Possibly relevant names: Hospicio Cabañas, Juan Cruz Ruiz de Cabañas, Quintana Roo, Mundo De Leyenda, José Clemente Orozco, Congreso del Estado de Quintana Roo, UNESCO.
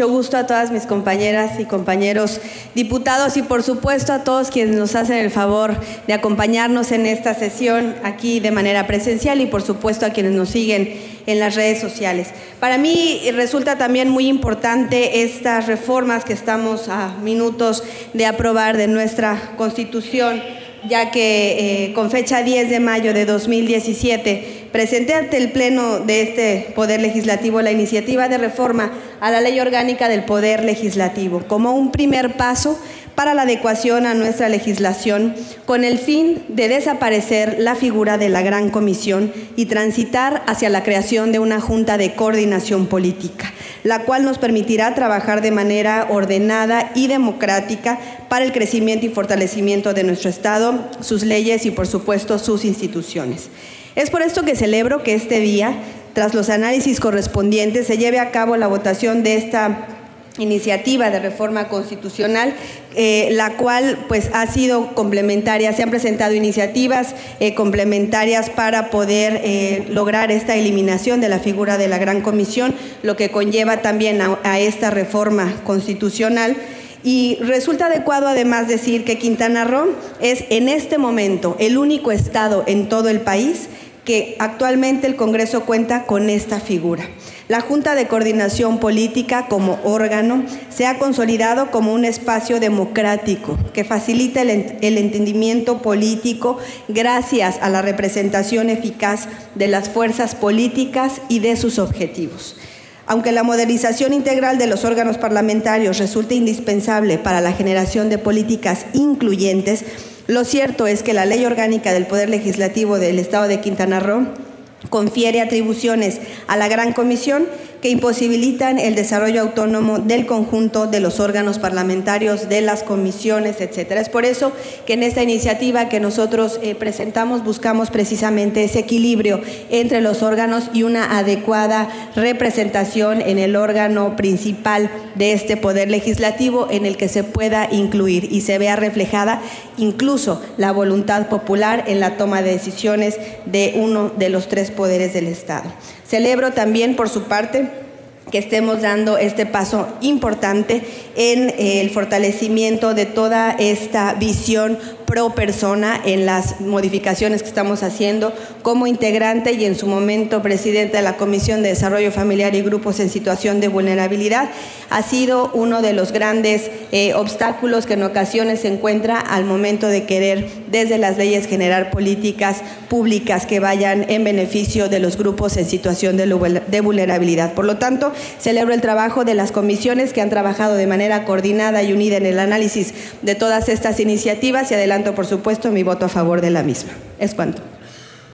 Mucho gusto a todas mis compañeras y compañeros diputados y por supuesto a todos quienes nos hacen el favor de acompañarnos en esta sesión aquí de manera presencial y por supuesto a quienes nos siguen en las redes sociales. Para mí resulta también muy importante estas reformas que estamos a minutos de aprobar de nuestra Constitución, ya que con fecha 10 de mayo de 2017 presenté ante el Pleno de este Poder Legislativo la iniciativa de reforma a la Ley Orgánica del Poder Legislativo como un primer paso para la adecuación a nuestra legislación con el fin de desaparecer la figura de la Gran Comisión y transitar hacia la creación de una Junta de Coordinación Política, la cual nos permitirá trabajar de manera ordenada y democrática para el crecimiento y fortalecimiento de nuestro Estado, sus leyes y, por supuesto, sus instituciones. Es por esto que celebro que este día, tras los análisis correspondientes, se lleve a cabo la votación de esta iniciativa de reforma constitucional, la cual pues ha sido complementaria. Se han presentado iniciativas complementarias para poder lograr esta eliminación de la figura de la Gran Comisión, lo que conlleva también a esta reforma constitucional. Y resulta adecuado además decir que Quintana Roo es en este momento el único estado en todo el país que actualmente el Congreso cuenta con esta figura. La Junta de Coordinación Política como órgano se ha consolidado como un espacio democrático que facilita el entendimiento político gracias a la representación eficaz de las fuerzas políticas y de sus objetivos. Aunque la modernización integral de los órganos parlamentarios resulta indispensable para la generación de políticas incluyentes, lo cierto es que la Ley Orgánica del Poder Legislativo del Estado de Quintana Roo confiere atribuciones a la Gran Comisión que imposibilitan el desarrollo autónomo del conjunto de los órganos parlamentarios, de las comisiones, etcétera. Es por eso que en esta iniciativa que nosotros presentamos buscamos precisamente ese equilibrio entre los órganos y una adecuada representación en el órgano principal de este Poder Legislativo en el que se pueda incluir y se vea reflejada incluso la voluntad popular en la toma de decisiones de uno de los tres poderes del Estado. Celebro también, por su parte, que estemos dando este paso importante en el fortalecimiento de toda esta visión pro persona en las modificaciones que estamos haciendo como integrante y en su momento presidenta de la Comisión de Desarrollo Familiar y Grupos en Situación de Vulnerabilidad. Ha sido uno de los grandes obstáculos que en ocasiones se encuentra al momento de querer desde las leyes generar políticas públicas que vayan en beneficio de los grupos en situación de vulnerabilidad. Por lo tanto, celebro el trabajo de las comisiones que han trabajado de manera coordinada y unida en el análisis de todas estas iniciativas y adelante por supuesto mi voto a favor de la misma. Es cuanto.